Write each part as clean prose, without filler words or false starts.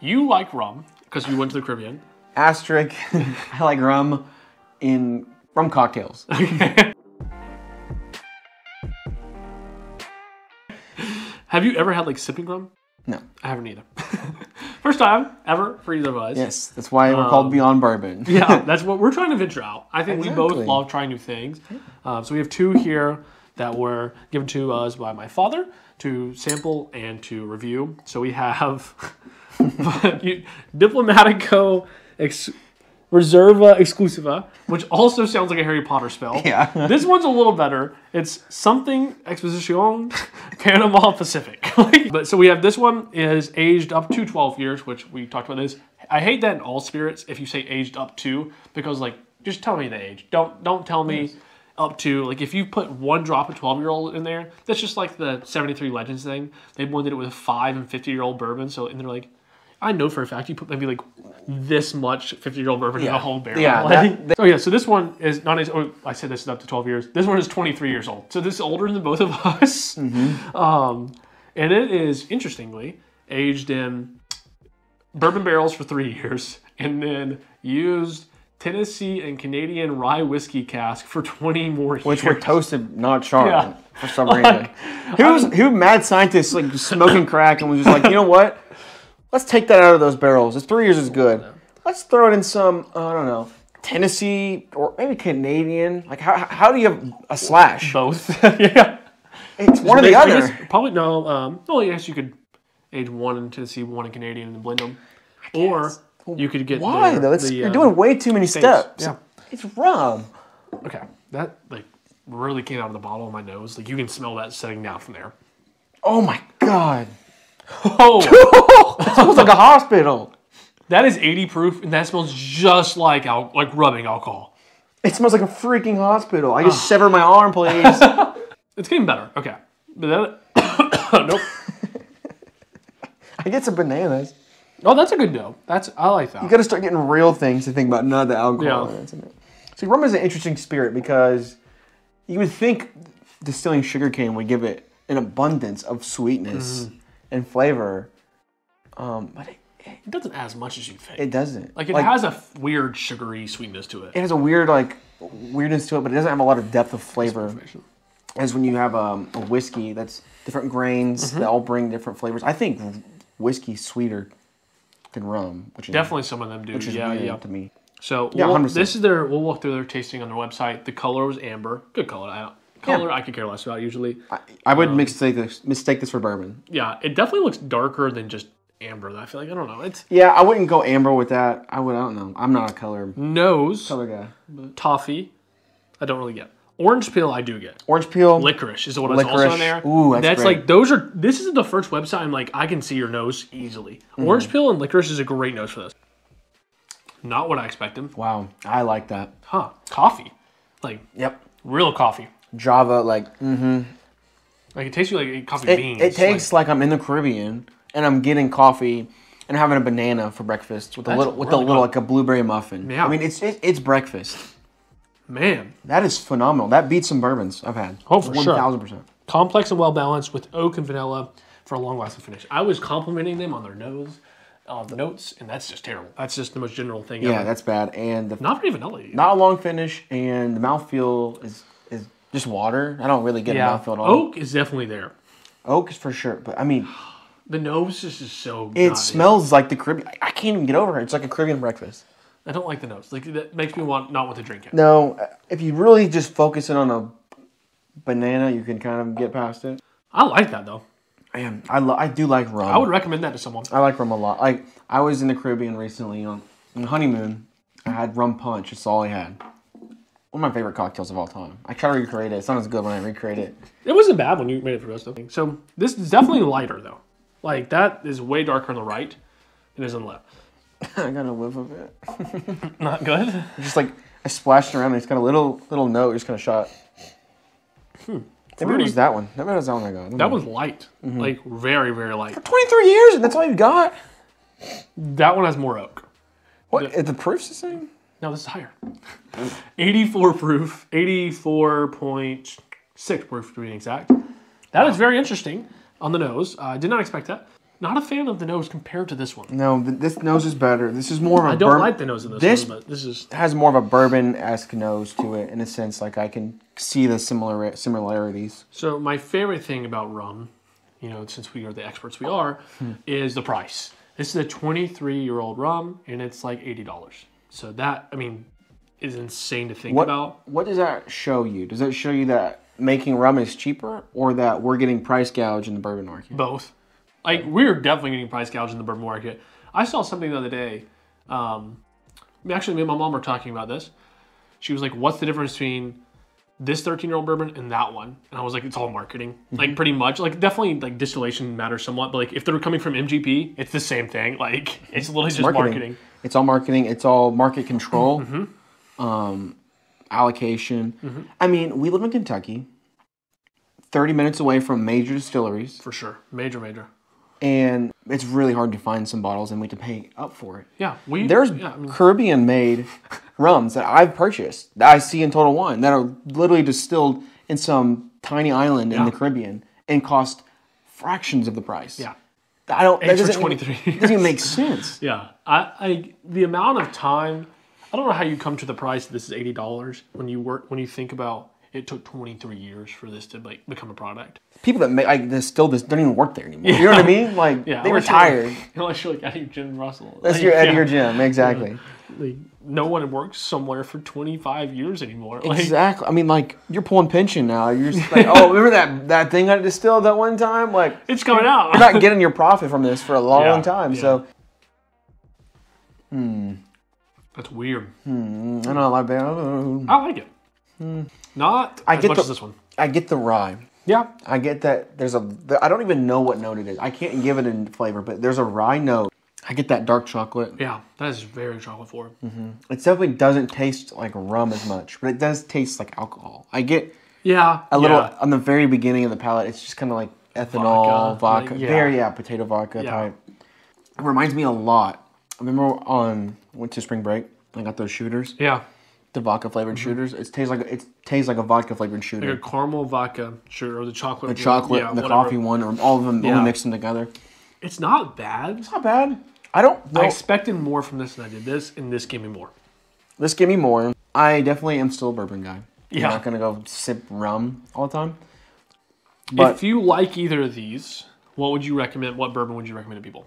You like rum because you went to the Caribbean. Asterisk, I like rum in rum cocktails. Okay. Have you ever had like sipping rum? No. I haven't either. First time ever for either of us. Yes, that's why we're called Beyond Bourbon. Yeah, that's what we're trying to venture out. I think exactly. We both love trying new things. So we have two here that were given to us by my father to sample and to review. So we have Diplomatico Reserva Exclusiva, which also sounds like a Harry Potter spell. Yeah. This one's a little better. It's something Exposition Panama-Pacific. But so we have this one is aged up to 12 years, which we talked about this. I hate that in all spirits if you say aged up to, because like, just tell me the age. Don't tell me up to. Like if you put one drop of 12-year-old in there, that's just like the 73 Legends thing. They blended it with 5 and 50-year-old bourbon. So, and they're like, I know for a fact you put maybe like this much 50-year-old bourbon in a whole barrel. Yeah. Like, oh yeah. So this one is not as. Oh, I said this is up to 12 years. This one is 23 years old. So this is older than both of us. Mm-hmm. And it is interestingly aged in bourbon barrels for 3 years, and then used Tennessee and Canadian rye whiskey cask for 20 more years. Which were toasted, not charred, for some reason. Who mad scientist like smoking crack and was just like, you know what? Let's take that out of those barrels. It's 3 years is good. Let's throw it in some, I don't know, Tennessee or maybe Canadian. Like, how do you have a slash? Both. Yeah. It's one or the other. Probably, no. Well, I guess you could age one in Tennessee, one in Canadian, and blend them. Or you could get Why, though? You're doing way too many steps. Yeah. It's rum. Okay. That, like, really came out of the bottle of my nose. Like, you can smell that setting down from there. Oh, my God. Oh, that smells like a hospital. That is 80 proof, and that smells just like rubbing alcohol. It smells like a freaking hospital. I just sever my arm, please. It's getting better. Okay. But that, nope. I get some bananas. Oh, that's a good dough. I like that. You got to start getting real things to think about, not the alcohol. Yeah. See, rum is an interesting spirit because you would think distilling sugarcane would give it an abundance of sweetness. Mm-hmm. And flavor, but it doesn't add as much as you think. It doesn't. Like, it has a weird sugary sweetness to it. It has a weird, like, weirdness to it, but it doesn't have a lot of depth of flavor. As when you have a whiskey that's different grains that all bring different flavors. I think whiskey's sweeter than rum, which is definitely some of them do. Which is weird to me. So yeah, this is their. We'll walk through their tasting on their website. The color was amber, good color. Color, I could care less about usually. I would mistake this for bourbon. Yeah, it definitely looks darker than just amber. I feel like, I don't know. Yeah, I wouldn't go amber with that. I don't know. I'm not a color. Color guy. But toffee, I don't really get. Orange peel, I do get. Orange peel. Licorice is what is also on there. Ooh, that's great. Like, those are, this is the first website I'm like, I can see your nose easily. Orange peel and licorice is a great nose for this. Not what I expected. Wow, I like that. Huh, coffee. Like, yep. Real coffee. Java, like, like, it tastes like coffee beans. It tastes like I'm in the Caribbean and I'm getting coffee and having a banana for breakfast with like a blueberry muffin. Yeah. I mean, it's breakfast. Man, that is phenomenal. That beats some bourbons I've had. Oh, for 1,000%. Complex and well balanced with oak and vanilla for a long lasting finish. I was complimenting them on their notes, and that's just terrible. That's just the most general thing ever. Yeah, that's bad. And not very vanilla. Not a long finish, and the mouthfeel is just water. I don't really get a mouthfeel at all. Oak is definitely there. Oak is for sure. But I mean, the nose is just so good. It smells like the Caribbean. I can't even get over it. It's like a Caribbean breakfast. I don't like the nose. Like, that makes me not want to drink it. No, if you really just focus in on a banana, you can kind of get past it. I like that though. I do like rum. I would recommend that to someone. I like rum a lot. Like, I was in the Caribbean recently on honeymoon. I had rum punch. It's all I had. One of my favorite cocktails of all time. I try to recreate it. It's not as good when I recreate it. It wasn't bad when you made it for us, though. So this is definitely lighter, though. Like, that is way darker on the right than it is on the left. I got a whiff of it. Not good? Just like, I splashed around and it's got a little note. Just kind of shot. Maybe it was that one. Maybe it was that one I got. That was light. Like, very, very light. For 23 years and that's all you got? That one has more oak. What? The proof's the same? No, this is higher. 84 proof, 84.6 proof to be exact. That is very interesting on the nose. I did not expect that. Not a fan of the nose compared to this one. No, this nose is better. This is more of a bourbon. I don't like the nose in this one, but this is... has more of a bourbon-esque nose to it, in a sense. Like, I can see the similarities. So, my favorite thing about rum, you know, since we are the experts we are, is the price. This is a 23-year-old rum, and it's like $80. So that, I mean, is insane to think about. What does that show you? Does that show you that making rum is cheaper, or that we're getting price gouged in the bourbon market? Both. Like, we're definitely getting price gouged in the bourbon market. I saw something the other day. Actually, me and my mom were talking about this. She was like, what's the difference between this 13-year-old bourbon and that one? And I was like, it's all marketing. Like, pretty much. Like, definitely, like, distillation matters somewhat. But, like, if they're coming from MGP, it's the same thing. Like, it's literally just marketing. It's all marketing. It's all market control. Allocation. I mean, we live in Kentucky. 30 minutes away from major distilleries. For sure. Major. And it's really hard to find some bottles, and we have to pay up for it. Yeah. There's Caribbean-made rums that I've purchased, that I see in Total Wine, that are literally distilled in some tiny island in the Caribbean and cost fractions of the price. Yeah. I don't... That doesn't, 23 years. Doesn't even make sense. Yeah. I the amount of time... I don't know how you come to the price that this is $80 when you think about... It took 23 years for this to like become a product. People that distill this don't even work there anymore. Yeah. You know what I mean? Like, they retired. Unless you're like out of your gym, Russell. Unless you're out of your gym, exactly. Like, no one works somewhere for 25 years anymore. Like, exactly. I mean, like, you're pulling pension now. You're just like, oh, remember that thing I distilled that one time? Like, it's coming out. You're not getting your profit from this for a long time. Yeah. So, that's weird. I know a lot about it. I like it. Not as much as this one. I get the rye. Yeah. I get that there's I don't even know what note it is. I can't give it a flavor, but there's a rye note. I get that dark chocolate. Yeah, that is very chocolate forward. It definitely doesn't taste like rum as much, but it does taste like alcohol. I get a little, on the very beginning of the palate, it's just kind of like ethanol, vodka. Like, potato vodka type. It reminds me a lot. I remember went to spring break, I got those shooters. Yeah. The vodka flavored shooters. It tastes like a vodka flavored shooter. Like a caramel vodka shooter, or the chocolate. The chocolate, and the whatever. Coffee one, or all of them. Only mix them together. It's not bad. I don't know. I expected more from this than I did. This gave me more. I definitely am still a bourbon guy. Yeah. I'm not gonna go sip rum all the time. But if you like either of these, what would you recommend? What bourbon would you recommend to people?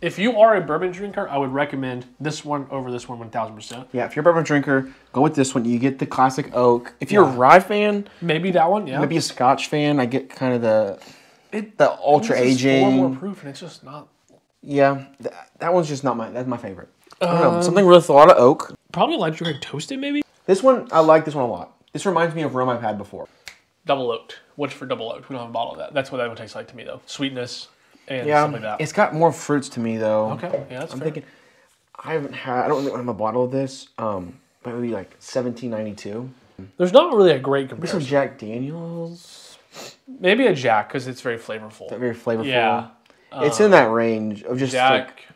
If you are a bourbon drinker, I would recommend this one over this one 1,000%. Yeah, if you're a bourbon drinker, go with this one. You get the classic oak. If you're a rye fan... Maybe that one, yeah. Maybe a Scotch fan. I get kind of the ultra-aging... It's more proof, and it's just not... Yeah, that one's just not my... That's my favorite. I don't know. Something with a lot of oak. Probably like to toasted, maybe? This one, I like this one a lot. This reminds me of rum I've had before. Double oaked. What's for double oaked? We don't have a bottle of that. That's what that one tastes like to me, though. Sweetness... And stuff like that. It's got more fruits to me though. Okay, yeah, that's fair. I'm thinking, I don't think I have a bottle of this, but maybe like $17.92. There's not really a great comparison. There's some Jack Daniels. Maybe a Jack, because it's very flavorful. Yeah. It's in that range of just Jack, like,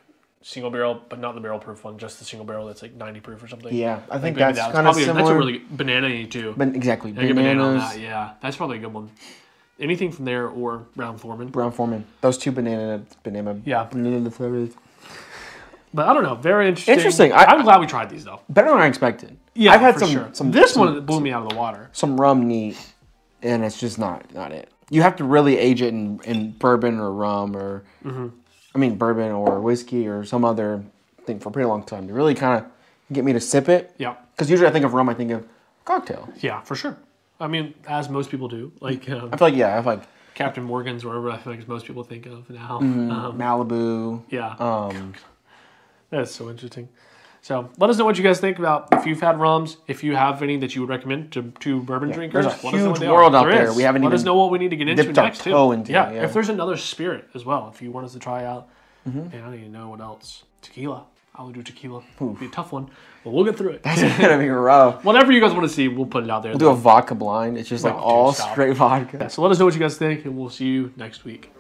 single barrel, but not the barrel proof one, just the single barrel that's like 90 proof or something. Yeah, I think that's kind of similar. That's a really good banana-y too. Exactly, bananas. Banana on that, yeah, that's probably a good one. Anything from there or Brown-Forman. Those two banana. Yeah. Banana flavors. But I don't know. Very interesting. I'm glad we tried these, though. Better than I expected. Yeah, I've had This one blew me out of the water. Some rum neat, and it's just not it. You have to really age it in bourbon or rum or... I mean, bourbon or whiskey or some other thing for a pretty long time. To really kind of get me to sip it. Yeah. Because usually I think of rum, I think of cocktail. Yeah, for sure. I mean, as most people do. Like, I feel like, I feel like... Captain Morgan's, wherever I feel like most people think of now. Malibu. Yeah. That's so interesting. So, let us know what you guys think about if you've had rums, if you have any that you would recommend to bourbon drinkers. There's a huge world out there. We haven't even... Let us know what we need to get into next, too. If there's another spirit as well, if you want us to try out. And I don't even know what else. Tequila. I would do tequila. It'd be a tough one, but we'll get through it. That's gonna be rough. Whatever you guys want to see, we'll put it out there. We'll do a vodka blind. It's just all straight vodka. Yeah, so let us know what you guys think, and we'll see you next week.